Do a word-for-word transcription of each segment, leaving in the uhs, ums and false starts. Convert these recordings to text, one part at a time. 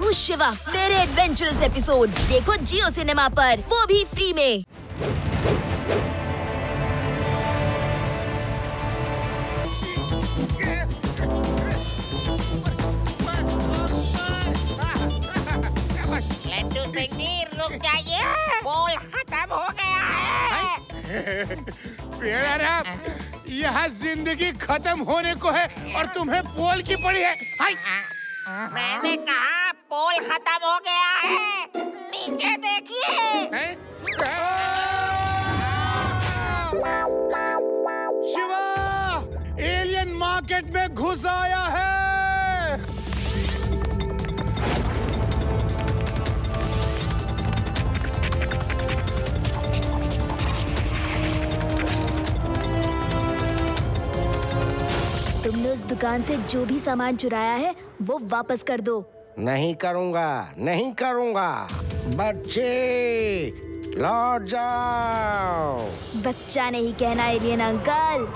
हूँ शिवा। मेरे adventurous episode देखो जियो सिनेमा पर, वो भी फ्री में। लड्डू सिंह रुक जाइए, बोल खत्म हो गया है। यहाँ जिंदगी खत्म होने को है और तुम्हें पोल की पड़ी है। हाय, मैंने कहा पोल खत्म हो गया है, नीचे देखिए। शिवा एलियन मार्केट में घुस आया है। तुमने उस दुकान से जो भी सामान चुराया है वो वापस कर दो। नहीं करूँगा, नहीं करूँगा। बच्चे लौट जाओ। बच्चा नहीं कहना एलियन अंकल।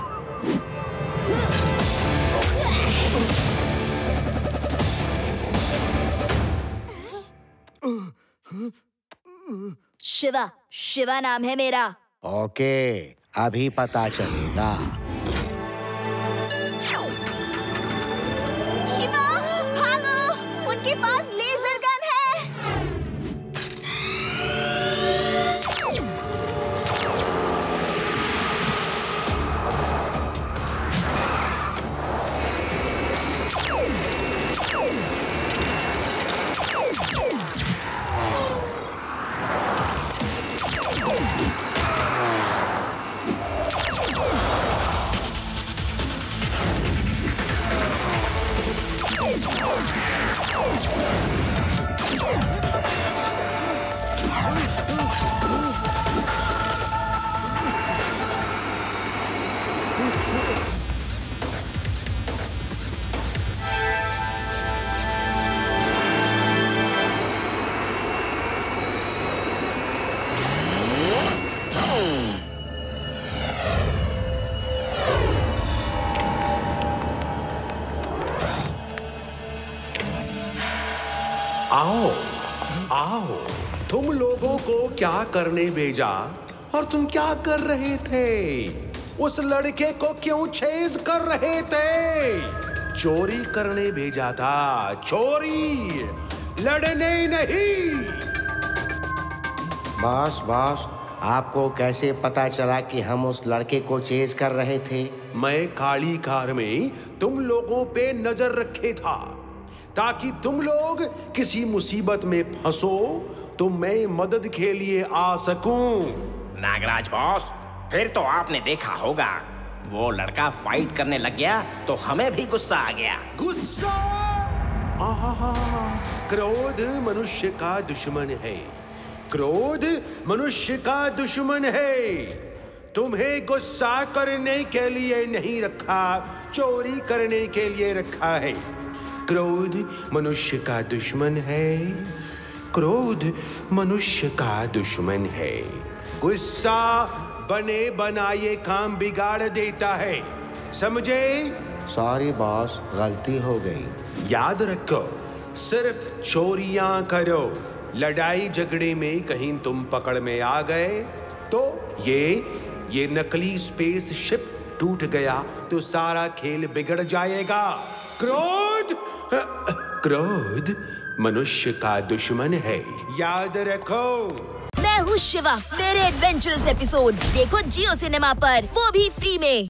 शिवा, शिवा नाम है मेरा। ओके, अभी पता चलेगा। पास लेजर गन है। आओ आओ, तुम लोगों को क्या करने भेजा और तुम क्या कर रहे थे? उस लड़के को क्यों छेज कर रहे थे? चोरी करने भेजा था, चोरी, लड़ने नहीं। बॉस बॉस, आपको कैसे पता चला कि हम उस लड़के को छेज कर रहे थे? मैं काली कार में तुम लोगों पे नजर रखे था ताकि तुम लोग किसी मुसीबत में फंसो तो मैं मदद के लिए आ सकूं। नागराज बॉस, फिर तो आपने देखा होगा, वो लड़का फाइट करने लग गया तो हमें भी गुस्सा आ गया। गुस्सा, आहा, क्रोध मनुष्य का दुश्मन है, क्रोध मनुष्य का दुश्मन है। तुम्हें गुस्सा करने के लिए नहीं रखा, चोरी करने के लिए रखा है। क्रोध मनुष्य का दुश्मन है, क्रोध मनुष्य का दुश्मन है। गुस्सा बने बनाए काम बिगाड़ देता है, समझे? सॉरी बॉस, गलती हो गई। याद रखो, सिर्फ चोरियां करो। लड़ाई झगड़े में कहीं तुम पकड़ में आ गए तो ये ये नकली स्पेस शिप टूट गया तो सारा खेल बिगड़ जाएगा। क्रोध क्रोध मनुष्य का दुश्मन है, याद रखो। मैं हूँ शिवा। मेरे एडवेंचरस एपिसोड देखो जियो सिनेमा पर, वो भी फ्री में।